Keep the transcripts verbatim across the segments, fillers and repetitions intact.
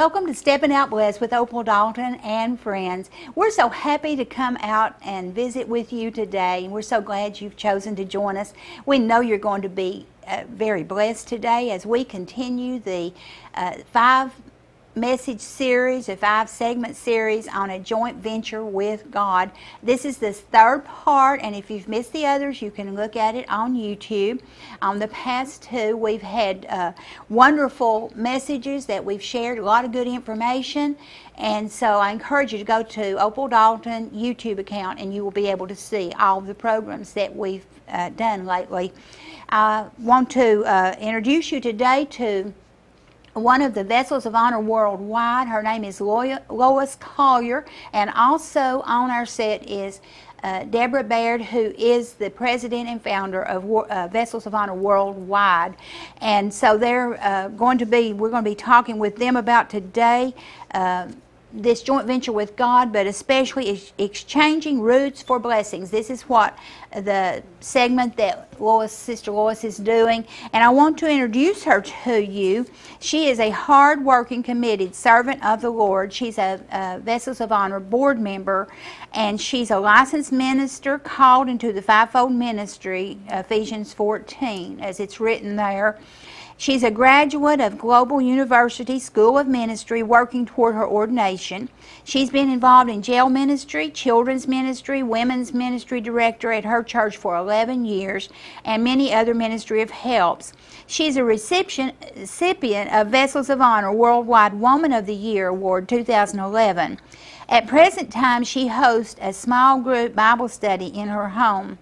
Welcome to Steppin' Out Blessed with Opal Dalton and friends. We're so happy to come out and visit with you today. We're so glad you've chosen to join us. We know you're going to be uh, very blessed today as we continue the uh, five message series, a five-segment series on a joint venture with God. This is the third part, and if you've missed the others, you can look at it on YouTube. On the past two, we've had uh, wonderful messages that we've shared, a lot of good information, and so I encourage you to go to Opal Dalton YouTube account, and you will be able to see all the programs that we've uh, done lately. I want to uh, introduce you today to one of the Vessels of Honor Worldwide. Her name is Lois Collier, and also on our set is uh, Deborah Baird, who is the president and founder of uh, Vessels of Honor Worldwide. And so they're uh, going to be, we're going to be talking with them about today, uh, this joint venture with God, but especially exchanging roots for blessings. This is what the segment that Lois, Sister Lois is doing, and I want to introduce her to you. She is a hard-working, committed servant of the Lord. She's a, a Vessels of Honor board member, and she's a licensed minister called into the fivefold ministry, Ephesians fourteen, as it's written there. She's a graduate of Global University School of Ministry, working toward her ordination. She's been involved in jail ministry, children's ministry, women's ministry director at her church for eleven years, and many other ministry of helps. She's a recipient of Vessels of Honor Worldwide Woman of the Year Award two thousand eleven. At present time, she hosts a small group Bible study in her home.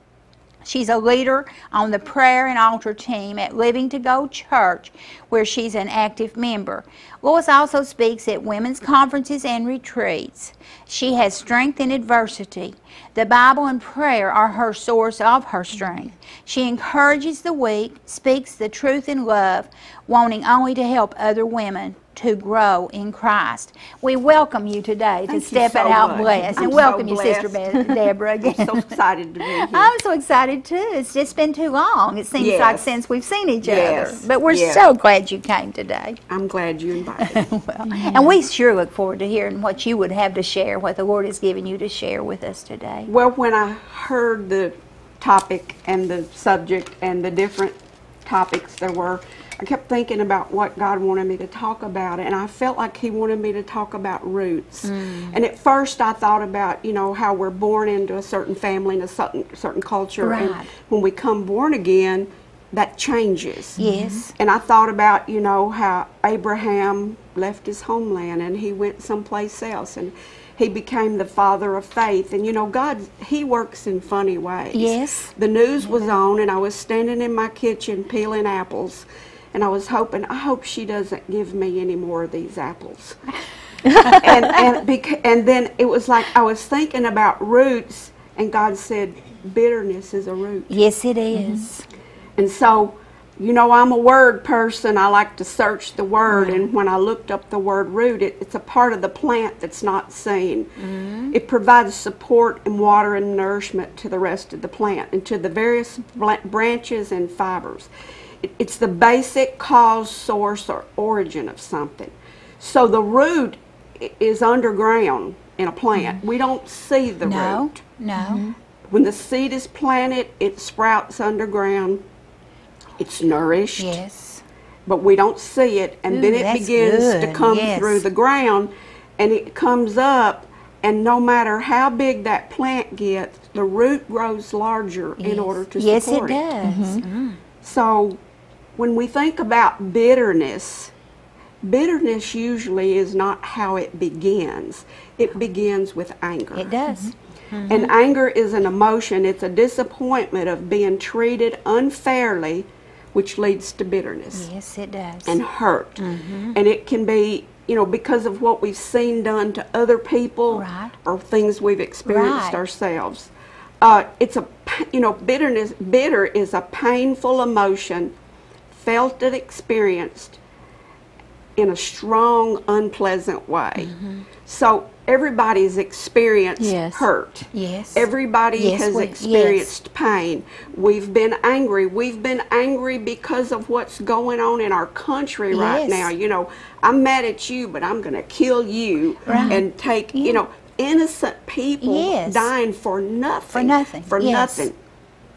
She's a leader on the prayer and altar team at Living to Go Church, where she's an active member. Lois also speaks at women's conferences and retreats. She has strength in adversity. The Bible and prayer are her source of her strength. She encourages the weak, speaks the truth in love, wanting only to help other women to grow in Christ. We welcome you today to Step It Out Blessed. And welcome you, Sister Deborah, again. I'm so excited to be here. I'm so excited too. It's just been too long, it seems like, since we've seen each other. But we're so glad you came today. I'm glad you invited me. Well, and we sure look forward to hearing what you would have to share, what the Lord has given you to share with us today. Well, when I heard the topic and the subject and the different topics there were, I kept thinking about what God wanted me to talk about, and I felt like He wanted me to talk about roots. Mm. And at first I thought about, you know, how we're born into a certain family and a certain, certain culture, right. And when we come born again, that changes. Yes. And I thought about, you know, how Abraham left his homeland and he went someplace else, and he became the father of faith. And you know, God, He works in funny ways. Yes. The news was on, and I was standing in my kitchen peeling apples, and I was hoping, I hope she doesn't give me any more of these apples. and, and, and then it was like I was thinking about roots, and God said, bitterness is a root. Yes, it is. Mm-hmm. And so, you know, I'm a word person. I like to search the word, right. And when I looked up the word root, it, it's a part of the plant that's not seen. Mm-hmm. It provides support and water and nourishment to the rest of the plant and to the various branches and fibers. It's the basic cause, source, or origin of something. So the root is underground in a plant. Mm-hmm. We don't see the no, root. No. Mm-hmm. When the seed is planted, it sprouts underground. It's nourished. Yes. But we don't see it. And ooh, then it begins good. to come yes. through the ground, and it comes up. And no matter how big that plant gets, the root grows larger yes. in order to yes, support it. Yes, it does. It. Mm-hmm. Mm. So when we think about bitterness, bitterness usually is not how it begins. It begins with anger. It does. Mm-hmm. And anger is an emotion. It's a disappointment of being treated unfairly, which leads to bitterness. Yes, it does. And hurt. Mm-hmm. And it can be, you know, because of what we've seen done to other people right. or things we've experienced right. ourselves. Uh, it's a, you know, bitterness, bitter is a painful emotion felt and experienced in a strong, unpleasant way. Mm-hmm. So everybody's experienced yes. hurt. Yes. Everybody yes, has we, experienced yes. pain. We've been angry. We've been angry because of what's going on in our country yes. right now. You know, I'm mad at you, but I'm going to kill you right. and take, yeah. you know, innocent people yes. dying for nothing. For nothing. For yes. nothing.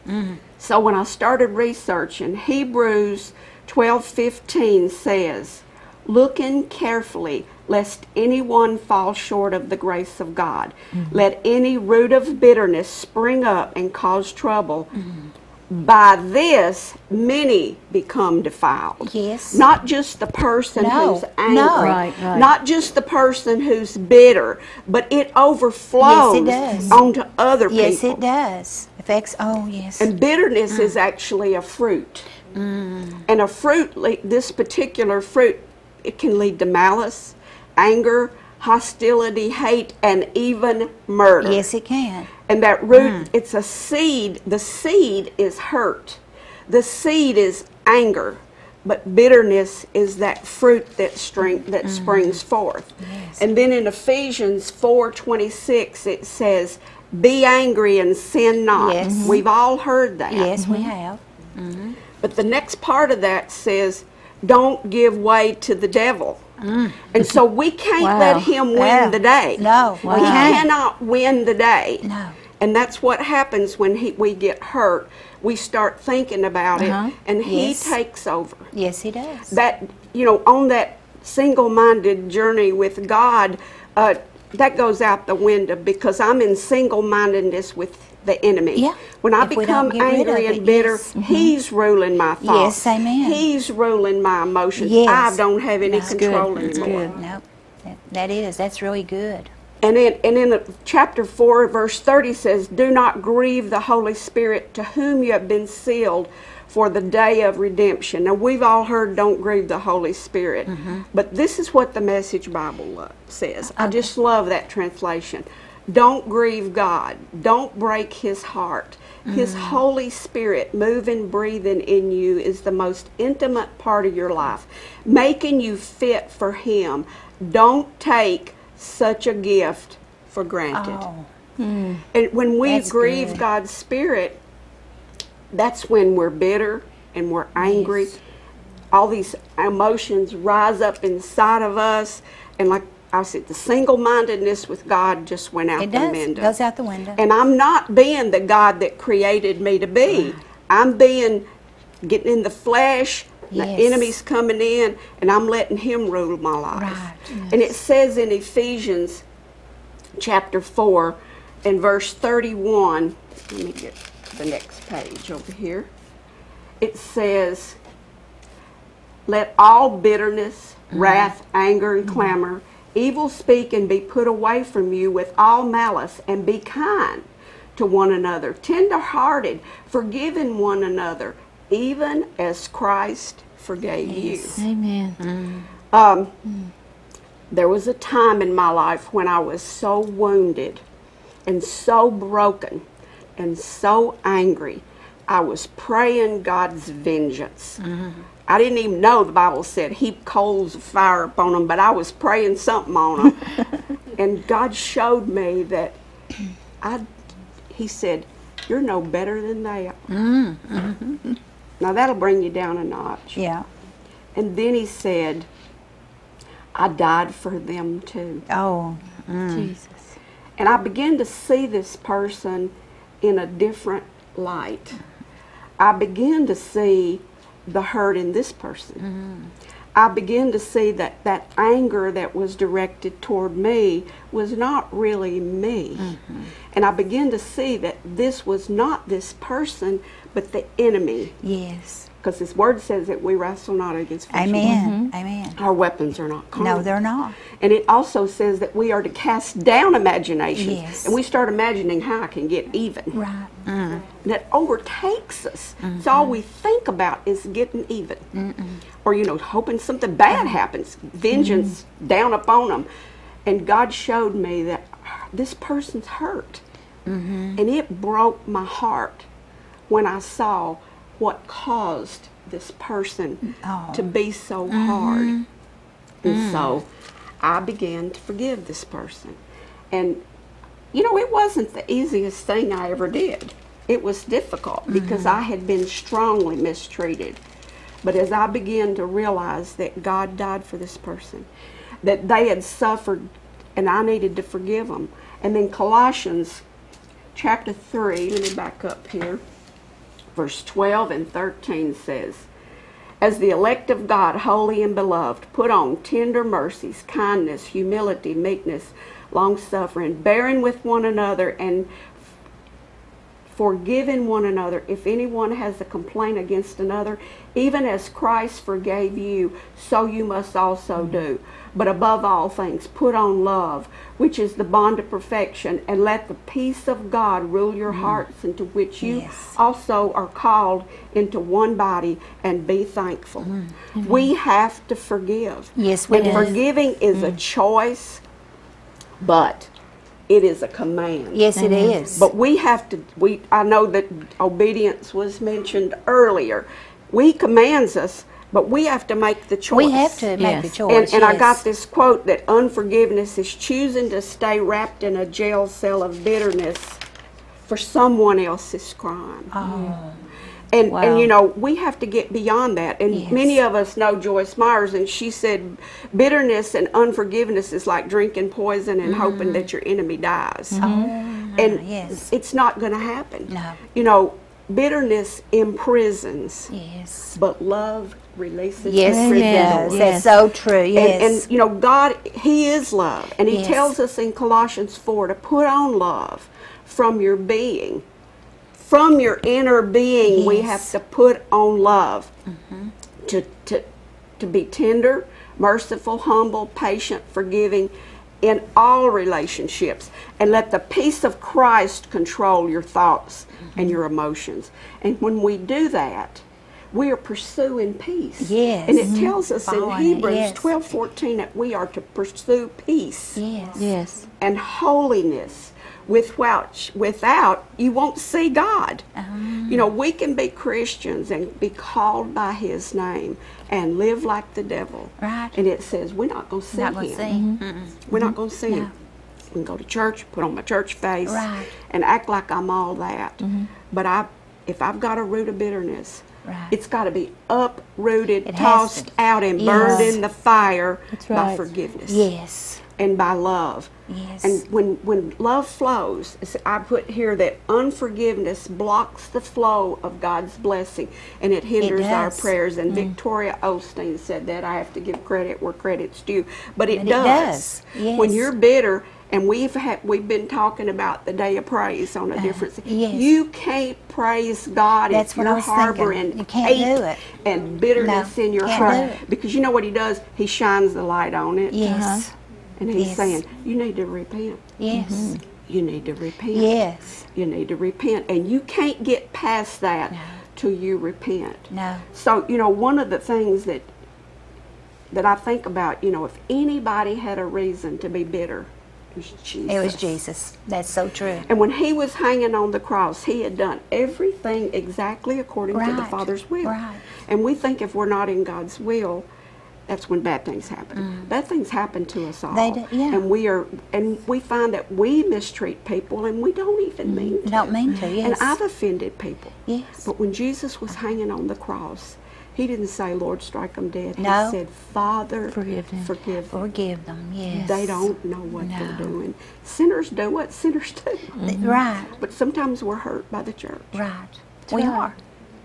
Mm-hmm. So when I started researching, Hebrews twelve fifteen says, looking carefully, lest anyone fall short of the grace of God. Mm-hmm. Let any root of bitterness spring up and cause trouble. Mm-hmm. By this, many become defiled. Yes. Not just the person no. who's angry. No. Right, right. Not just the person who's bitter, but it overflows yes, it onto other yes, people. Yes, it does. Affects, oh, yes. And bitterness mm. is actually a fruit. Mm. And a fruit, this particular fruit, it can lead to malice, anger, hostility, hate, and even murder. Yes, it can. And that root, mm. it's a seed. The seed is hurt. The seed is anger. But bitterness is that fruit that, string, that mm. springs forth. Yes. And then in Ephesians four twenty-six, it says, be angry and sin not. Yes. We've all heard that. Yes, mm-hmm. we have. Mm-hmm. But the next part of that says, don't give way to the devil. Mm. And so we can't wow. let him win yeah. the day. No, wow. we cannot win the day. No. And that's what happens when he, we get hurt. We start thinking about uh-huh. it, and yes. he takes over. Yes, he does. That, you know, on that single-minded journey with God, uh, that goes out the window, because I'm in single-mindedness with the enemy. Yeah. When I if become angry and bitter, yes. mm-hmm. he's ruling my thoughts. Yes, amen. He's ruling my emotions. Yes. I don't have any no, control that's anymore. That's good. No, that, that is. That's really good. And in, and in chapter four, verse thirty says, do not grieve the Holy Spirit, to whom you have been sealed for the day of redemption. Now, we've all heard don't grieve the Holy Spirit, mm-hmm. but this is what the Message Bible says. Okay. I just love that translation. Don't grieve God. Don't break His heart. Mm-hmm. His Holy Spirit moving, breathing in you is the most intimate part of your life, making you fit for Him. Don't take such a gift for granted. Oh. Mm. And when we that's grieve good. God's Spirit, that's when we're bitter and we're angry. Yes. All these emotions rise up inside of us, and like I said, the single-mindedness with God just went out it the does. window. It goes out the window. And I'm not being the God that created me to be. Right. I'm being, getting in the flesh, yes. the enemy's coming in, and I'm letting him rule my life. Right. Yes. And it says in Ephesians chapter four and verse thirty-one, let me get the next page over here. It says, let all bitterness, mm. wrath, anger, and mm. clamor, evil speak and be put away from you with all malice, and be kind to one another, tender-hearted, forgiving one another, even as Christ forgave yes. you. Amen. Mm. Um, mm. There was a time in my life when I was so wounded and so broken and so angry. I was praying God's vengeance. Mm-hmm. I didn't even know the Bible said heap coals of fire upon them, but I was praying something on them. And God showed me that I, He said, you're no better than that. Mm-hmm. Now that'll bring you down a notch. Yeah. And then He said, I died for them too. Oh, mm. Jesus. And I began to see this person in a different light. I began to see the hurt in this person. Mm-hmm. I began to see that that anger that was directed toward me was not really me. Mm-hmm. And I began to see that this was not this person, but the enemy. Yes. Because His Word says that we wrestle not against flesh and blood. Amen. Mm-hmm. Amen. Our weapons are not carnal. No, they're not. And it also says that we are to cast down imaginations. Yes. And we start imagining how I can get even. Right. Mm. That overtakes us. Mm-hmm. It's all we think about is getting even. Mm-mm. Or, you know, hoping something bad happens. Vengeance mm-hmm. down upon them. And God showed me that this person's hurt. Mm-hmm. And it broke my heart when I saw what caused this person oh. to be so hard. Mm-hmm. And mm. so I began to forgive this person. And, you know, it wasn't the easiest thing I ever did. It was difficult because mm-hmm. I had been strongly mistreated. But as I began to realize that God died for this person, that they had suffered and I needed to forgive them. And then Colossians chapter three, let me back up here, verse twelve and thirteen says, "As the elect of God, holy and beloved, put on tender mercies, kindness, humility, meekness, long-suffering, bearing with one another, and forgiving one another. If anyone has a complaint against another, even as Christ forgave you, so you must also do. But above all things, put on love, which is the bond of perfection, and let the peace of God rule your hearts, into which you yes. also are called into one body, and be thankful." Mm-hmm. We have to forgive. Yes, we do. And forgiving is mm. a choice, but it is a command. Yes, it mm-hmm. is. But we have to, we, I know that obedience was mentioned earlier. We commands us, but we have to make the choice. We have to make yes. the choice, And, and yes. I got this quote that unforgiveness is choosing to stay wrapped in a jail cell of bitterness for someone else's crime. Oh. And, wow. and, you know, we have to get beyond that. And yes. many of us know Joyce Myers, and she said bitterness and unforgiveness is like drinking poison and mm-hmm. hoping that your enemy dies. Mm-hmm. And yes. it's not going to happen. No. You know, bitterness imprisons, yes. but love releases. Yes, it does. Yes. That's so true. Yes. And, and, you know, God, He is love. And He yes. tells us in Colossians four to put on love from your being. From your inner being, yes. we have to put on love mm-hmm. to, to, to be tender, merciful, humble, patient, forgiving in all relationships. And let the peace of Christ control your thoughts mm-hmm. and your emotions. And when we do that, we are pursuing peace. Yes. And it tells us oh, in Hebrews yes. twelve fourteen that we are to pursue peace yes. Yes. and holiness. Without, without, you won't see God. Um. You know, we can be Christians and be called by His name and live like the devil. Right. And it says we're not going to see Him. We're not going to see Him. Mm-hmm. We're not going to see no. Him. I can go to church, put on my church face, right. and act like I'm all that. Mm-hmm. But I, if I've got a root of bitterness, right. it's got to be uprooted, it tossed to. out, and yes. burned in the fire right. by forgiveness. Yes. And by love. Yes. And when, when love flows, I put here that unforgiveness blocks the flow of God's blessing, and it hinders it our prayers. And mm. Victoria Osteen said that. I have to give credit where credit's due. But it and does. It does. Yes. When you're bitter, and we've, had, we've been talking about the day of praise on a uh, different... Yes. You can't praise God That's if you're harboring you hate do it. and bitterness no, in your heart. Because you know what He does? He shines the light on it. Yes. Uh-huh. And He's yes. saying, you need to repent. Yes. Mm-hmm. You need to repent. Yes. You need to repent. And you can't get past that no. till you repent. No. So, you know, one of the things that that I think about, you know, if anybody had a reason to be bitter, it was Jesus. It was Jesus. That's so true. And when He was hanging on the cross, He had done everything exactly according right. to the Father's will. Right. And we think if we're not in God's will, that's when bad things happen. Mm. Bad things happen to us all, they do, yeah. and we are, and we find that we mistreat people, and we don't even mean to. Don't mean to. Yes. And I've offended people. Yes. But when Jesus was hanging on the cross, He didn't say, "Lord, strike them dead." No. He said, "Father, forgive them. Forgive them. Forgive them." Yes. They don't know what no. they're doing. Sinners do what sinners do. Mm-hmm. Right. But sometimes we're hurt by the church. Right. That's we right. are.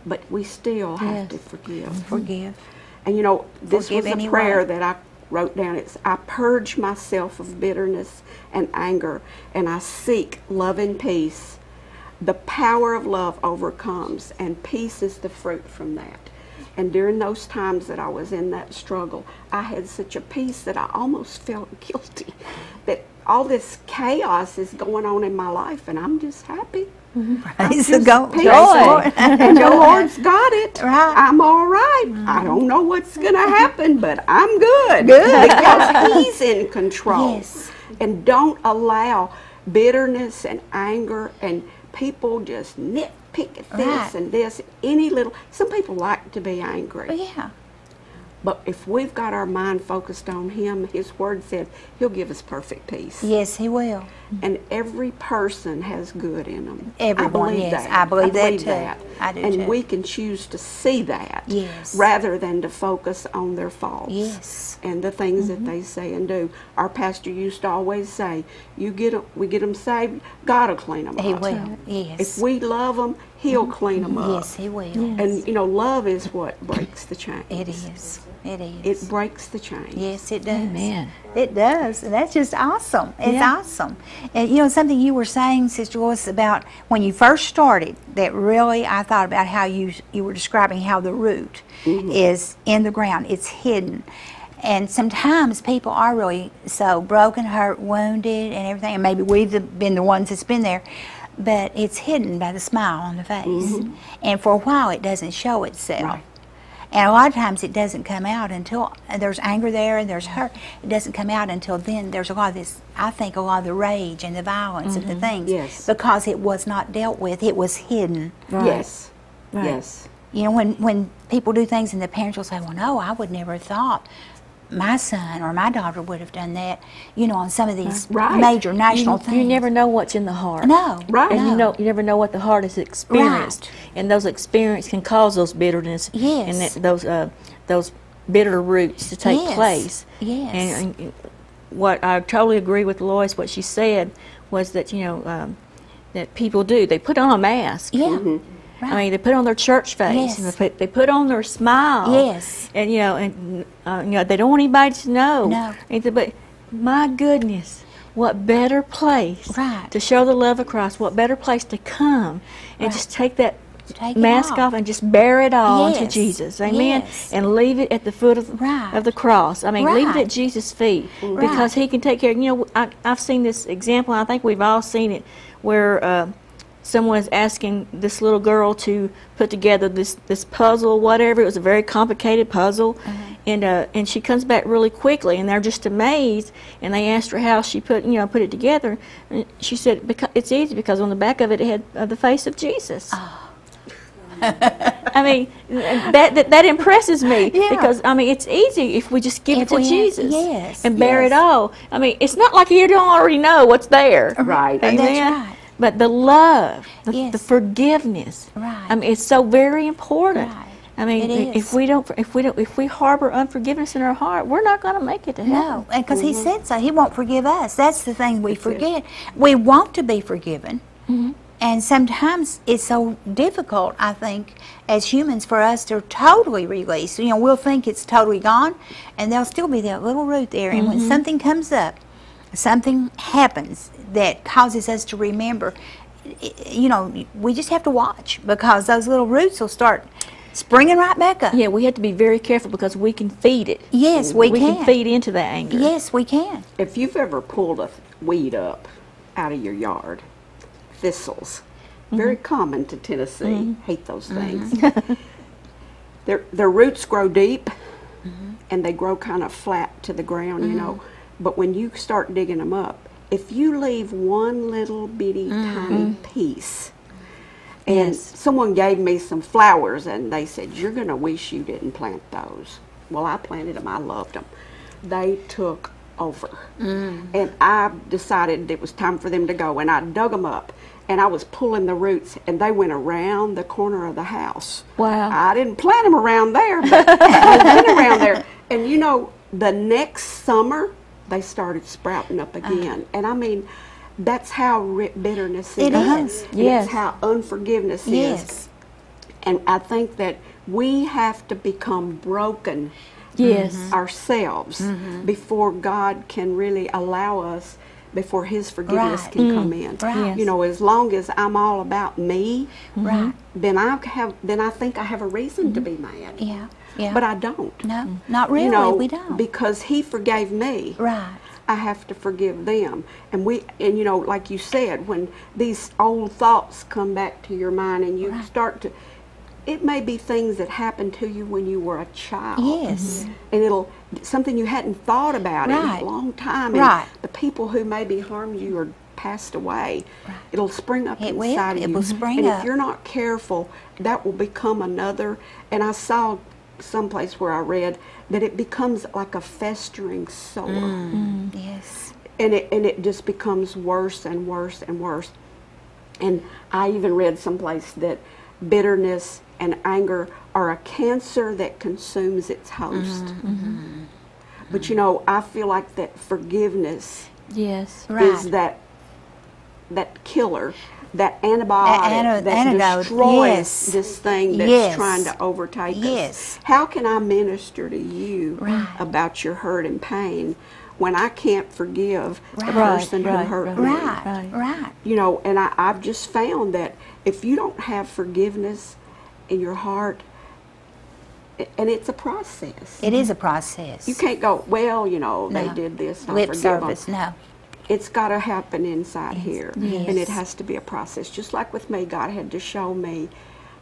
But we still have yes. to forgive. Mm-hmm. Forgive. And you know, this Forgive was a anyone. prayer that I wrote down. It's, I purge myself of bitterness and anger, and I seek love and peace. The power of love overcomes, and peace is the fruit from that. And during those times that I was in that struggle, I had such a peace that I almost felt guilty that all this chaos is going on in my life, and I'm just happy. Praise the God. And the Lord's got it. Right. I'm all right. Mm. I don't know what's going to happen, but I'm good. Good. Because He's in control. Yes. And don't allow bitterness and anger and people just nitpick at this right. and this. Any little, some people like to be angry. But yeah. But if we've got our mind focused on Him, His Word says He'll give us perfect peace. Yes, He will. And every person has good in them. Everyone, I believe yes. that. I believe, I believe that, too. That. I do, and too. We can choose to see that yes. rather than to focus on their faults yes. and the things mm-hmm. that they say and do. Our pastor used to always say, "You get a, we get them saved, God will clean them he up. He will, yes. If we love them, He'll mm-hmm. clean them up. Yes, He will. Yes. And, you know, love is what breaks the chains. It is. It is. It breaks the chains. Yes, it does. Amen. It does. And that's just awesome. It's yeah. awesome. And, you know, something you were saying, Sister Lois, about when you first started, that really I thought about how you, you were describing how the root mm-hmm. is in the ground. It's hidden. And sometimes people are really so broken, hurt, wounded, and everything. And maybe we've been the ones that's been there. But it's hidden by the smile on the face. Mm-hmm. And for a while it doesn't show itself. Right. And a lot of times it doesn't come out until there's anger there and there's hurt. It doesn't come out until then. There's a lot of this, I think, a lot of the rage and the violence mm-hmm. and the things. Yes. Because it was not dealt with. It was hidden. Right. Yes. Right. Yes. You know, when, when people do things and the parents will say, well, no, I would never have thought my son or my daughter would have done that, you know, on some of these right. major national you, things. You never know what's in the heart. No. Right. And no. you know, you never know what the heart has experienced. Right. And those experiences can cause those bitterness yes. and that, those uh, those bitter roots to take yes. place. Yes. And, and what I totally agree with Lois, what she said was that, you know, um, that people do. They put on a mask. Yeah. Mm-hmm. Right. I mean, they put on their church face. Yes. And they put, they put on their smile. Yes. And you know, and uh, you know, they don't want anybody to know. No. Anything, but my goodness, what better place right. to show the love of Christ? What better place to come and right. just take that take mask off. off and just bear it all yes. to Jesus, amen. Yes. And leave it at the foot of, right. of the cross. I mean, right. leave it at Jesus' feet right. because He can take care. You know, I, I've seen this example. And I think we've all seen it where. Uh, Someone is asking this little girl to put together this this puzzle, whatever. It was a very complicated puzzle, mm-hmm. and uh, and she comes back really quickly, and they're just amazed. And they asked her how she put you know put it together. And she said, because it's easy because on the back of it it had uh, the face of Jesus. Oh. I mean, that, that that impresses me yeah. because I mean it's easy if we just give if it to Jesus yes, and bear yes. it all. I mean, it's not like you don't already know what's there, right? Amen. That's right. But the love, the, yes. the forgiveness. Right. I mean, it's so very important. Right. I mean, if we don't, if we don't, if we harbor unforgiveness in our heart, we're not going to make it to heaven. No, because mm-hmm. He said so. He won't forgive us. That's the thing we That's forget. It. We want to be forgiven, mm-hmm. and sometimes it's so difficult. I think as humans, for us to totally release. You know, we'll think it's totally gone, and there'll still be that little root there. And mm-hmm. when something comes up. Something happens that causes us to remember. You know, we just have to watch because those little roots will start springing right back up. Yeah, we have to be very careful because we can feed it. Yes, we, we can. We can feed into that anger. Yes, we can. If you've ever pulled a weed up out of your yard, thistles, mm-hmm. very common to Tennessee, mm-hmm. hate those things. Mm-hmm. their, their roots grow deep mm-hmm. and they grow kind of flat to the ground, mm-hmm. you know. But when you start digging them up, if you leave one little bitty mm-hmm. tiny piece, and yes. someone gave me some flowers and they said, you're going to wish you didn't plant those. Well, I planted them. I loved them. They took over. Mm-hmm. And I decided it was time for them to go, and I dug them up. And I was pulling the roots, and they went around the corner of the house. Wow. I didn't plant them around there, but they went around there. And, you know, the next summer, they started sprouting up again. Uh, and I mean, that's how bitterness it is. It is. Yes. It's how unforgiveness yes. is. And I think that we have to become broken yes. ourselves mm-hmm. before God can really allow us, before His forgiveness right. can mm. come in. Right. You know, as long as I'm all about me, right. then, I have, then I think I have a reason mm-hmm. to be mad. Yeah. Yeah. But I don't. No, not really. You know, we don't. Because He forgave me. Right. I have to forgive them. And we, and you know, like you said, when these old thoughts come back to your mind and you right. start to, it may be things that happened to you when you were a child. Yes. Mm-hmm. And it'll, something you hadn't thought about right. in a long time. And right. the people who maybe harmed you or passed away, right. it'll spring up it inside will. Of it you. It will spring and up. And if you're not careful, that will become another, and I saw someplace where I read that it becomes like a festering sore. Mm. Mm, yes. And it, and it just becomes worse and worse and worse. And I even read someplace that bitterness and anger are a cancer that consumes its host. Mm-hmm. Mm-hmm. But, you know, I feel like that forgiveness yes, right. is that that killer, that antibiotic An that antidote. destroys yes. this thing that's yes. trying to overtake yes. us. How can I minister to you right. about your hurt and pain when I can't forgive right. the person right. who right. hurt right. me? Right, right. You know, and I, I've just found that if you don't have forgiveness in your heart, and it's a process. It is a process. You can't go, well, you know, no. they did this. Lip service, no. It's got to happen inside yes. here, yes. and it has to be a process. Just like with me, God had to show me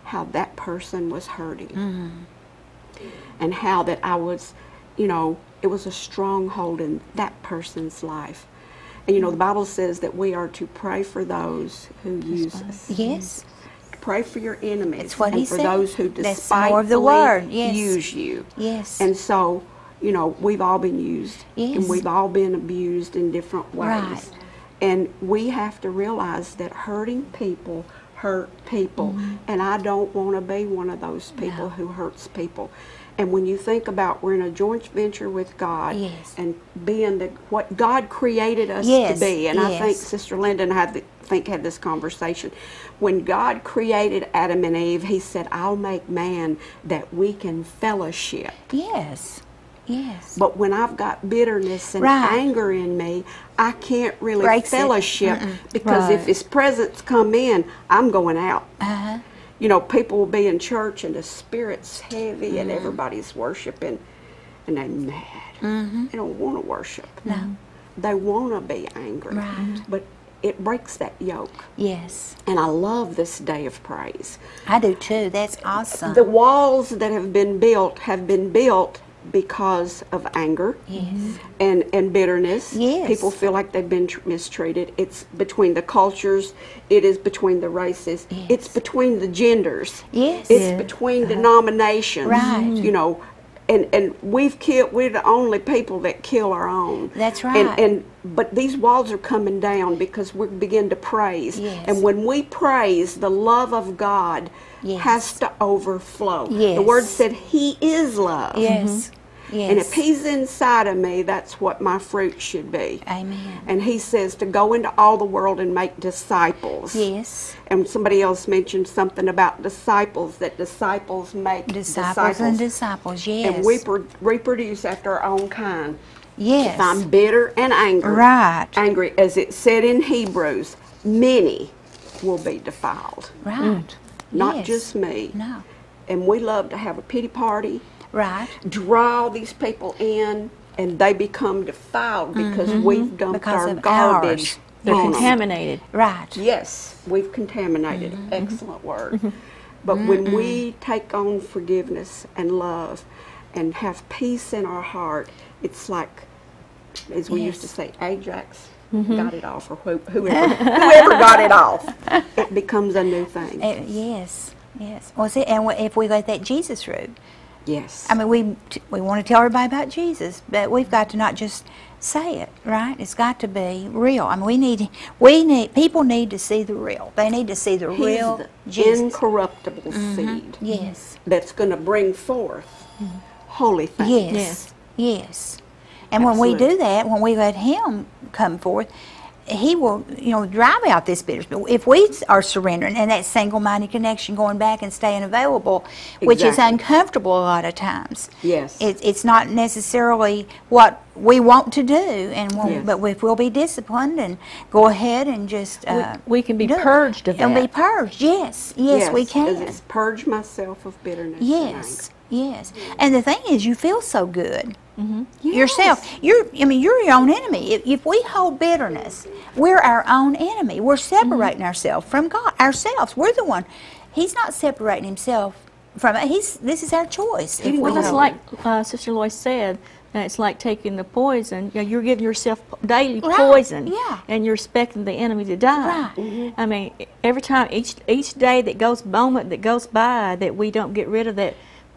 how that person was hurting mm-hmm. and how that I was, you know, it was a stronghold in that person's life. And, you know, the Bible says that we are to pray for those who use us. Yes. Pray for your enemies That's what and he for said. those who despitefully yes. use you. Yes. And so, you know, we've all been used yes. and we've all been abused in different ways. Right. And we have to realize that hurting people hurt people. Mm-hmm. And I don't want to be one of those people no. who hurts people. And when you think about we're in a joint venture with God yes. and being the, what God created us yes. to be. And yes. I think Sister Linda and I had the, think had this conversation. When God created Adam and Eve, he said, I'll make man that we can fellowship. Yes. Yes. But when I've got bitterness and right. anger in me, I can't really Breaks fellowship mm-mm. because right. if his presence come in, I'm going out. Uh-huh. You know, people will be in church and the spirit's heavy mm-hmm. and everybody's worshiping and they're mad. Mm-hmm. They don't want to worship. No. They want to be angry. Right. But it breaks that yoke. Yes. And I love this day of praise. I do too. That's awesome. The walls that have been built have been built because of anger yes. and, and bitterness. Yes. People feel like they've been tr mistreated. It's between the cultures. It is between the races. Yes. It's between the genders. Yes. It's yeah. between uh, denominations. Right. You know, and, and we've killed, we're the only people that kill our own. That's right. And, and but these walls are coming down because we begin to praise. Yes. And when we praise, the love of God yes. has to overflow. Yes. The Word said, He is love. Yes. Mm-hmm. Yes. And if He's inside of me, that's what my fruit should be. Amen. And He says to go into all the world and make disciples. Yes. And somebody else mentioned something about disciples, that disciples make disciples. Disciples and disciples, yes. And we reproduce after our own kind. Yes. If I'm bitter and angry, right. angry, as it said in Hebrews, many will be defiled. Right. Mm. Not yes. just me. No. And we love to have a pity party. Right. Draw these people in, and they become defiled because mm-hmm. we've dumped because our garbage. Ours. They're on contaminated. Them. Right. Yes, we've contaminated. Mm-hmm. Excellent word. Mm-hmm. But mm-hmm. when we take on forgiveness and love and have peace in our heart, it's like, as we yes. used to say, Ajax. Mm-hmm. Got it off, or who, whoever, whoever got it off. It becomes a new thing. Uh, yes, yes. Well, see, and if we go that Jesus route, yes. I mean, we t we want to tell everybody about Jesus, but we've got to not just say it, right? It's got to be real. I mean, we need we need people need to see the real. They need to see the He's real the Jesus. incorruptible mm-hmm. seed. Yes, that's going to bring forth mm-hmm. holy things. Yes, yes. yes. And Absolutely. when we do that, when we let Him come forth, He will, you know, drive out this bitterness. But if we are surrendering and that single-minded connection, going back and staying available, exactly. which is uncomfortable a lot of times. Yes, it, it's not necessarily what we want to do, and we'll, yes. but if we'll be disciplined and go ahead and just uh, we, we can be purged it. of that. And be purged. Yes, yes, yes we can. It's purge myself of bitterness. Yes. Yes, and the thing is, you feel so good mm-hmm. yes. yourself. You're, I mean, you're your own enemy. If, if we hold bitterness, we're our own enemy. We're separating mm-hmm. ourselves from God. Ourselves, we're the one. He's not separating himself from it. He's. This is our choice. If well, we it's like uh, Sister Lois said. It's like taking the poison. You know, you're giving yourself daily right. poison, yeah. and you're expecting the enemy to die. Right. Mm-hmm. I mean, every time, each each day that goes, moment that goes by, that we don't get rid of that.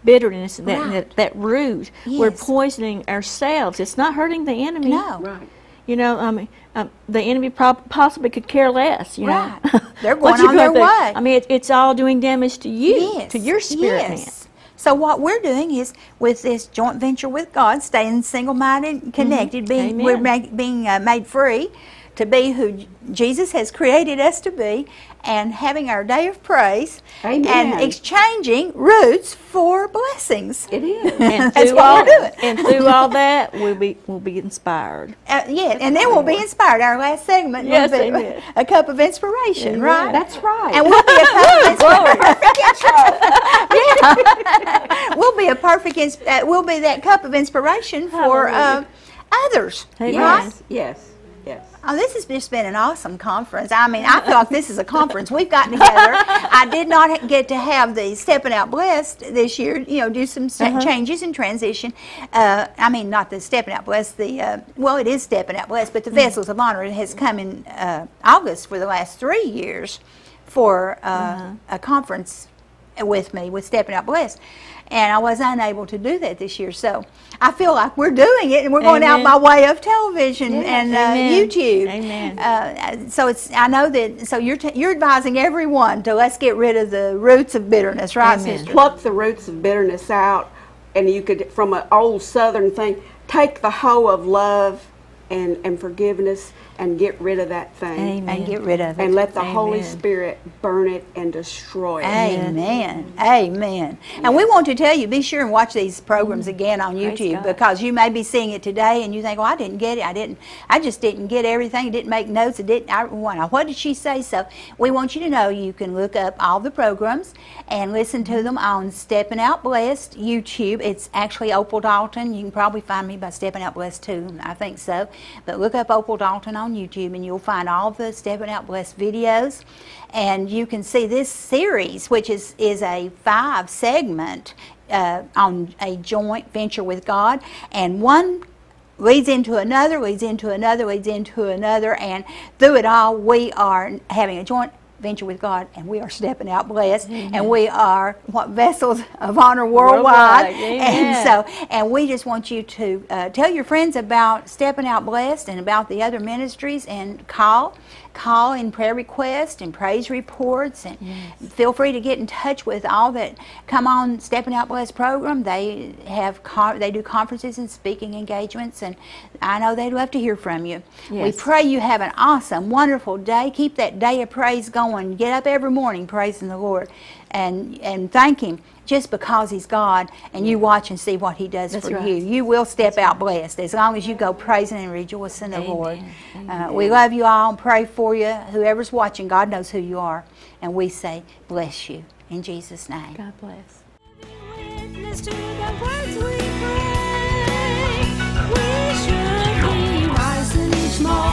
bitterness and that, right. that, that root. Yes. We're poisoning ourselves. It's not hurting the enemy. No. Right. You know, I mean, um, the enemy prob possibly could care less. You right. know, they're going on their way. I mean, it, it's all doing damage to you, yes. to your spirit yes. man. So what we're doing is, with this joint venture with God, staying single-minded, connected, mm-hmm. being Amen. we're make, being uh, made free to be who Jesus has created us to be, and having our day of praise, Amen. and exchanging roots for blessings. It is. And That's what all, we're doing. And through all that, we'll be we'll be inspired. Uh, yeah, and then we'll be inspired. Our last segment yes, will be a cup of inspiration, Amen. right? That's right. And we'll be a cup of inspiration. We'll be a perfect. Uh, we'll be that cup of inspiration for uh, others. Amen. Right? Yes. Yes. Yes. Oh, this has just been an awesome conference. I mean, I thought this is a conference we've gotten together. I did not get to have the Steppin' Out Blessed this year, you know, do some uh-huh. changes and transition. Uh, I mean, not the Steppin' Out Blessed, the, uh, well, it is Steppin' Out Blessed, but the mm-hmm. Vessels of Honor has come in uh, August for the last three years for uh, uh-huh. a conference with me, with Steppin' Out Blessed. And I was unable to do that this year, so I feel like we're doing it, and we're Amen. going out by way of television yes. and uh, YouTube. Amen. Uh, so it's I know that. So you're t you're advising everyone to let's get rid of the roots of bitterness, right? Amen. Sister? Pluck the roots of bitterness out, and you could, from an old Southern thing, take the hoe of love and and forgiveness and get rid of that thing. Amen. And get rid of it. And let the Amen. Holy Spirit burn it and destroy it. Amen. Amen. Yes. And we want to tell you, be sure and watch these programs mm-hmm. again on YouTube, because you may be seeing it today and you think, well, I didn't get it. I didn't. I just didn't get everything. I didn't make notes. I didn't. I, what did she say? So we want you to know you can look up all the programs and listen to them on Steppin' Out Blessed YouTube. It's actually Opal Dalton. You can probably find me by Steppin' Out Blessed too. I think so. But look up Opal Dalton on YouTube, and you'll find all the Steppin' Out Blessed videos, and you can see this series, which is is a five segment uh, on a joint venture with God, and one leads into another, leads into another, leads into another, and through it all, we are having a joint venture with God, and we are stepping out blessed, Amen. and we are what Vessels of Honor Worldwide, worldwide. and so and we just want you to uh, tell your friends about Stepping Out Blessed and about the other ministries, and call call in prayer requests and praise reports, and yes. feel free to get in touch with all that come on Stepping Out Blessed program. They have they do conferences and speaking engagements, and I know they'd love to hear from you. Yes. We pray you have an awesome, wonderful day. Keep that day of praise going. Get up every morning praising the Lord, and and thank Him just because He's God, and you watch and see what He does That's for right. you. You will step That's out right. blessed as long as you go praising and rejoicing in the Lord. Uh, we love you all and pray for you. Whoever's watching, God knows who you are, and we say bless you in Jesus' name. God bless. Witness to the words we pray. We should be rising each morning.